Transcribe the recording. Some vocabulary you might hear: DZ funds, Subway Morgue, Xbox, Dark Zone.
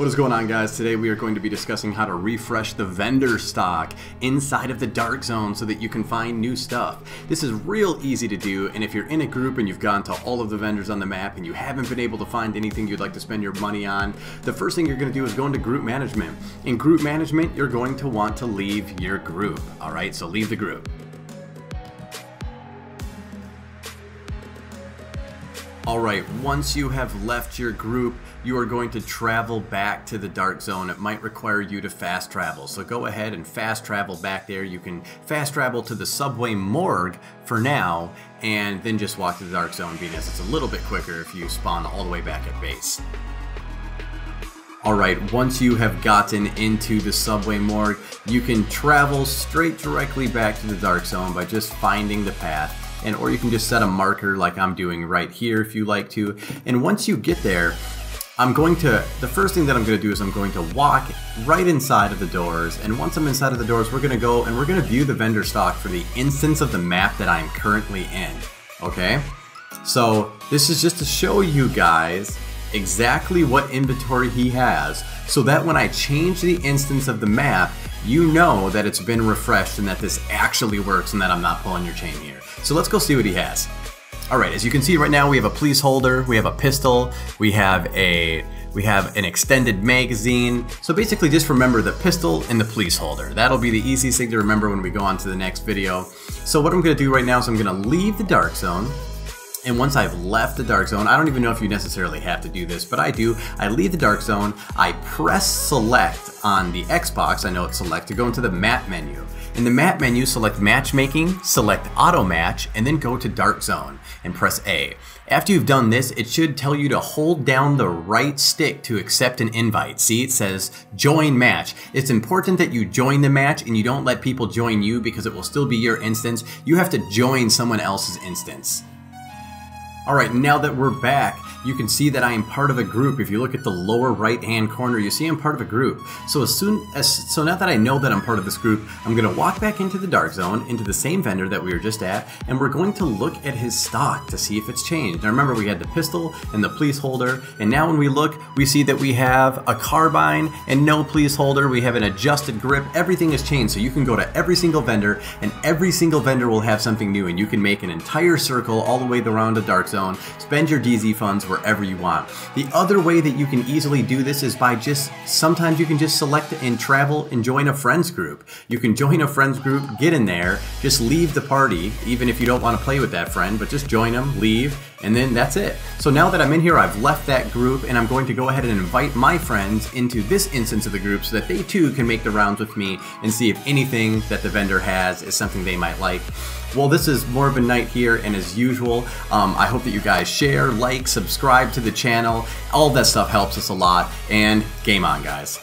What is going on, guys? Today we are going to be discussing how to refresh the vendor stock inside of the Dark Zone so that you can find new stuff. This is real easy to do, and if you're in a group and you've gone to all of the vendors on the map and you haven't been able to find anything you'd like to spend your money on, the first thing you're going to do is go into group management. In group management, you're going to want to leave your group. All right, so leave the group. Alright, once you have left your group, you are going to travel back to the Dark Zone. It might require you to fast travel, so go ahead and fast travel back there. You can fast travel to the Subway Morgue for now, and then just walk to the Dark Zone, being as it's a little bit quicker if you spawn all the way back at base. Alright, once you have gotten into the Subway Morgue, you can travel straight directly back to the Dark Zone by just finding the path. Or you can just set a marker like I'm doing right here if you like to. And once you get there, the first thing that I'm going to do is I'm going to walk right inside of the doors. And once I'm inside of the doors, we're going to go and we're going to view the vendor stock for the instance of the map that I'm currently in. Okay? So this is just to show you guys exactly what inventory he has, so that when I change the instance of the map, you know that it's been refreshed and that this actually works and that I'm not pulling your chain here. So let's go see what he has. Alright, as you can see right now, we have a placeholder, we have a pistol, we have an extended magazine. So basically just remember the pistol and the placeholder. That'll be the easiest thing to remember when we go on to the next video. So what I'm going to do right now is I'm going to leave the Dark Zone. And once I've left the Dark Zone, I don't even know if you necessarily have to do this, but I do. I leave the Dark Zone, I press select on the Xbox, I know it's select, to go into the map menu. In the map menu, select matchmaking, select auto match, and then go to Dark Zone and press A. After you've done this, it should tell you to hold down the right stick to accept an invite. See, it says join match. It's important that you join the match and you don't let people join you, because it will still be your instance. You have to join someone else's instance. Alright, now that we're back, you can see that I am part of a group. If you look at the lower right hand corner, you see I'm part of a group. So now that I know that I'm part of this group, I'm going to walk back into the Dark Zone, into the same vendor that we were just at, and we're going to look at his stock to see if it's changed. Now remember, we had the pistol and the placeholder, and now when we look, we see that we have a carbine and no placeholder. We have an adjusted grip. Everything has changed, so you can go to every single vendor, and every single vendor will have something new, and you can make an entire circle all the way around the Dark Zone, spend your DZ funds wherever you want. The other way that you can easily do this is by sometimes you can just select and travel and join a friends group. You can join a friends group, get in there, just leave the party, even if you don't want to play with that friend, but just join them, leave, and then that's it. So now that I'm in here, I've left that group, and I'm going to go ahead and invite my friends into this instance of the group so that they too can make the rounds with me and see if anything that the vendor has is something they might like. Well, this is Morbin Night here, and as usual, I hope that you guys share, like, subscribe to the channel. All that stuff helps us a lot, and game on, guys.